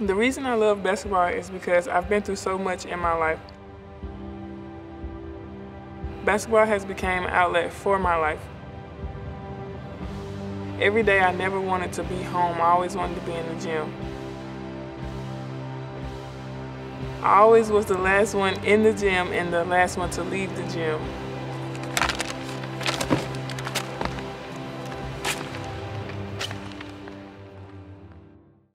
The reason I love basketball is because I've been through so much in my life. Basketball has become an outlet for my life. Every day I never wanted to be home, I always wanted to be in the gym. I always was the last one in the gym and the last one to leave the gym.